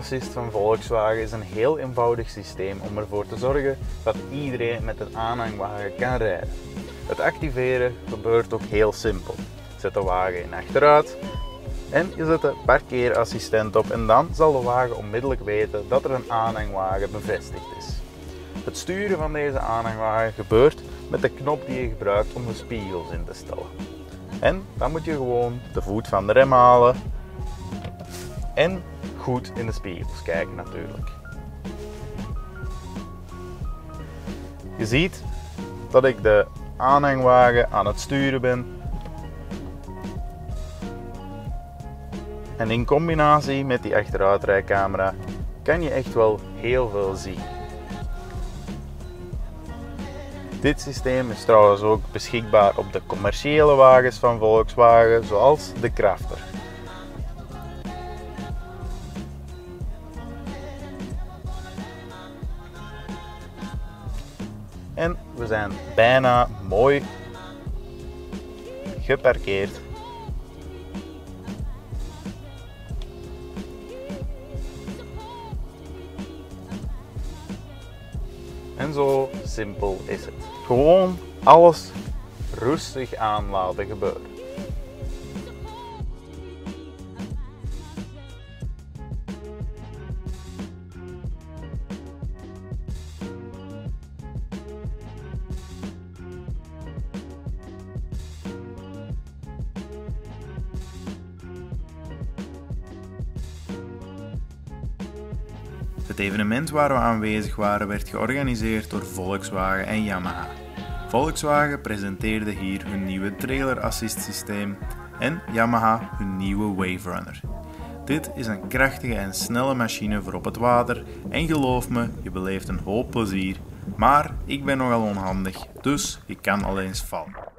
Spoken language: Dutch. Assist van Volkswagen is een heel eenvoudig systeem om ervoor te zorgen dat iedereen met een aanhangwagen kan rijden. Het activeren gebeurt ook heel simpel. Zet de wagen in achteruit en je zet de parkeerassistent op en dan zal de wagen onmiddellijk weten dat er een aanhangwagen bevestigd is. Het sturen van deze aanhangwagen gebeurt met de knop die je gebruikt om de spiegels in te stellen. En dan moet je gewoon de voet van de rem halen en goed in de spiegels kijken natuurlijk. Je ziet dat ik de aanhangwagen aan het sturen ben. En in combinatie met die achteruitrijcamera kan je echt wel heel veel zien. Dit systeem is trouwens ook beschikbaar op de commerciële wagens van Volkswagen, zoals de Crafter. En we zijn bijna mooi geparkeerd. En zo simpel is het. Gewoon alles rustig aan laten gebeuren. Het evenement waar we aanwezig waren werd georganiseerd door Volkswagen en Yamaha. Volkswagen presenteerde hier hun nieuwe Trailer Assist systeem en Yamaha hun nieuwe Waverunner. Dit is een krachtige en snelle machine voor op het water en geloof me, je beleeft een hoop plezier. Maar ik ben nogal onhandig, dus ik kan al eens vallen.